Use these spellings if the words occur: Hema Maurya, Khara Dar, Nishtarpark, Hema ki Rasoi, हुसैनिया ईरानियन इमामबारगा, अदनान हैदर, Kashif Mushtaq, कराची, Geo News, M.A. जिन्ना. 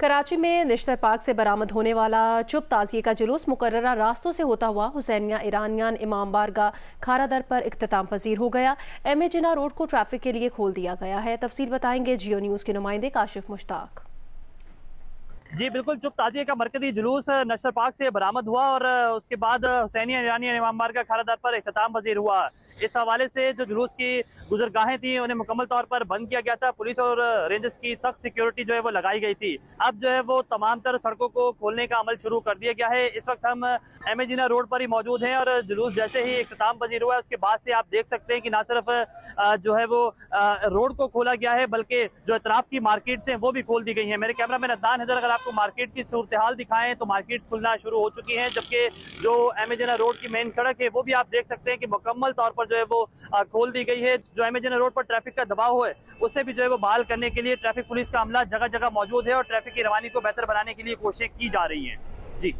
कराची में निश्तर पार्क से बरामद होने वाला चुप ताज़िए का जुलूस मुकर्ररा रास्तों से होता हुआ हुसैनिया ईरानियन इमामबारगा खारा दर पर इख्तिताम पसीर हो गया। M.A. जिन्ना रोड को ट्रैफिक के लिए खोल दिया गया है। तफसील बताएंगे जियो न्यूज़ के नुमाइंदे काशिफ मुश्ताक। जी बिल्कुल, चुप ताज़िए का मरकजी जुलूस निश्तर पार्क से बरामद हुआ और उसके बाद हुसैनिया ईरानियन इमामबारगा खारा दर पर इख्तिताम पसीर हुआ। इस हवाले से जो जुलूस की गुजरगाहें थी उन्हें मुकम्मल तौर पर बंद किया गया था। पुलिस और रेंजर्स की सख्त सिक्योरिटी जो है वो लगाई गई थी। अब जो है वो तमाम तर सड़कों को खोलने का अमल शुरू कर दिया गया है। इस वक्त हम M.A. जिन्ना रोड पर ही मौजूद हैं और जुलूस जैसे ही इख्तिताम पजीर हुआ है उसके बाद से आप देख सकते हैं कि ना सिर्फ जो है वो रोड को खोला गया है बल्कि जो अतराफ की मार्केट्स हैं वो भी खोल दी गई हैं। मेरे कैमरा मैन अदनान हैदर अगर आपको मार्केट की सूरत हाल दिखाएं तो मार्केट खुलना शुरू हो चुकी है, जबकि जो M.A. जिन्ना रोड की मेन सड़क है वो भी आप देख सकते हैं कि मुकम्मल तौर पर जो है वो खोल दी गई है। जो M.A. जिन्ना रोड पर ट्रैफिक का दबाव है उससे भी जो है वो बहाल करने के लिए ट्रैफिक पुलिस का अमला जगह जगह मौजूद है और ट्रैफिक की रवानी को बेहतर बनाने के लिए कोशिशें की जा रही हैं। जी।